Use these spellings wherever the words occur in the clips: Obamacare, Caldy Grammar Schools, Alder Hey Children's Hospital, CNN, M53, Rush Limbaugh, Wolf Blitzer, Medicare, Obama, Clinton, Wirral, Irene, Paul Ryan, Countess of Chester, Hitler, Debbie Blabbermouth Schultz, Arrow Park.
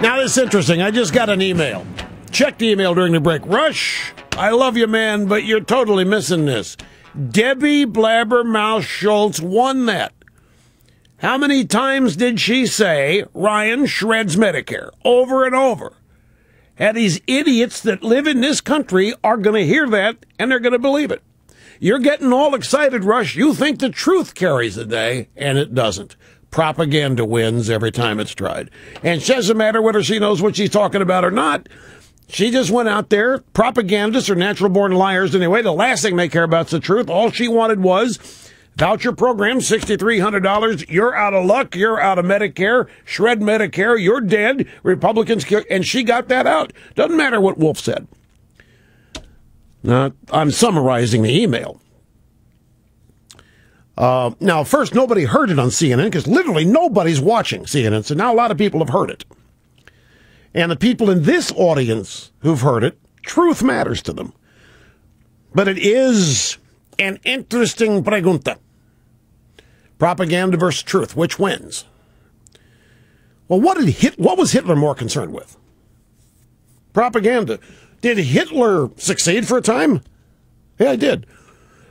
Now, this is interesting. I just got an email. Check the email during the break. Rush, I love you, man, but you're totally missing this. Debbie Blabbermouth Schultz won that. How many times did she say Ryan shreds Medicare? Over and over. And these idiots that live in this country are going to hear that, and they're going to believe it. You're getting all excited, Rush. You think the truth carries the day, and it doesn't. Propaganda wins every time it's tried. And it doesn't matter whether she knows what she's talking about or not. She just went out there. Propagandists are natural-born liars anyway. The last thing they care about is the truth. All she wanted was voucher program, $6,300. You're out of luck. You're out of Medicare. Shred Medicare. You're dead. Republicans. And she got that out. Doesn't matter what Wolf said. Now, I'm summarizing the email. Now, first, nobody heard it on CNN because literally nobody's watching CNN. So now a lot of people have heard it. And the people in this audience who've heard it, truth matters to them. But it is an interesting pregunta. Propaganda versus truth. Which wins? Well, what was Hitler more concerned with? Propaganda. Did Hitler succeed for a time? Yeah, he did.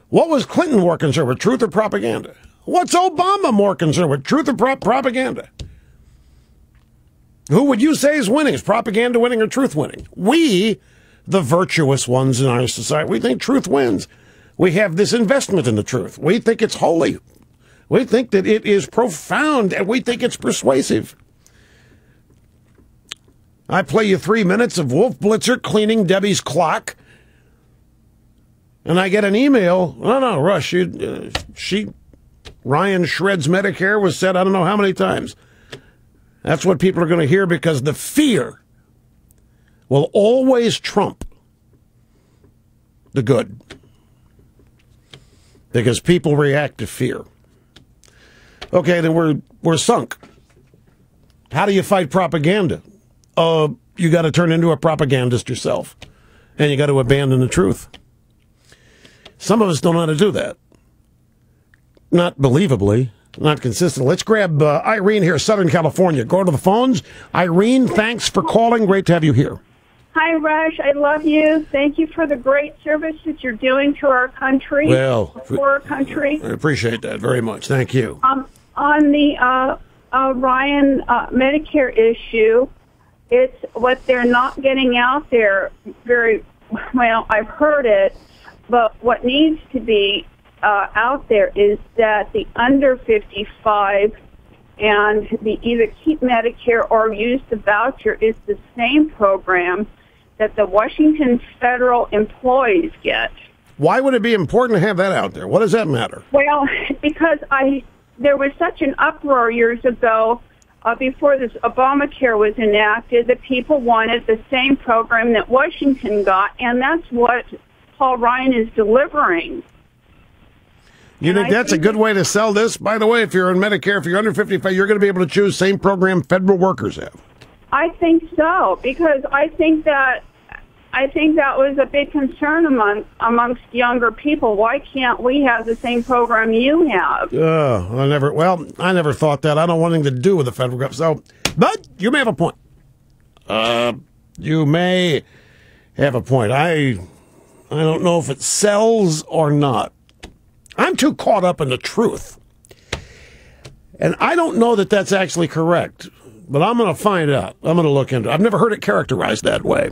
What was Clinton more concerned with, truth or propaganda? What's Obama more concerned with, truth or propaganda? Who would you say is winning? Is propaganda winning or truth winning? We, the virtuous ones in our society, we think truth wins. We have this investment in the truth. We think it's holy. We think that it is profound, and we think it's persuasive. I play you 3 minutes of Wolf Blitzer cleaning Debbie's clock, and I get an email. No, Rush, Ryan shreds Medicare was said I don't know how many times. That's what people are going to hear because the fear will always trump the good because people react to fear. Okay, then we're sunk. How do you fight propaganda? You got to turn into a propagandist yourself, and you got to abandon the truth. Some of us don't know how to do that. Not believably, not consistently. Let's grab Irene here, Southern California. Go to the phones. Irene, thanks for calling. Great to have you here. Hi, Rush. I love you. Thank you for the great service that you're doing to our country. Well, for our country. I appreciate that very much. Thank you. On the Ryan Medicare issue, it's what they're not getting out there very well. I've heard it, but what needs to be out there is that the under 55 and the either keep Medicare or use the voucher is the same program that the Washington federal employees get. Why would it be important to have that out there? What does that matter? Well, because there was such an uproar years ago. Before this Obamacare was enacted, the people wanted the same program that Washington got, and that's what Paul Ryan is delivering. You think that's a good way to sell this? By the way, if you're in Medicare, if you're under 55, you're going to be able to choose same program federal workers have. I think so, because I think that was a big concern amongst younger people. Why can't we have the same program you have? I never thought that. I don't want anything to do with the federal government. So, but you may have a point. You may have a point. I don't know if it sells or not. I'm too caught up in the truth. And I don't know that that's actually correct, but I'm going to find out. I'm going to look into it. I've never heard it characterized that way.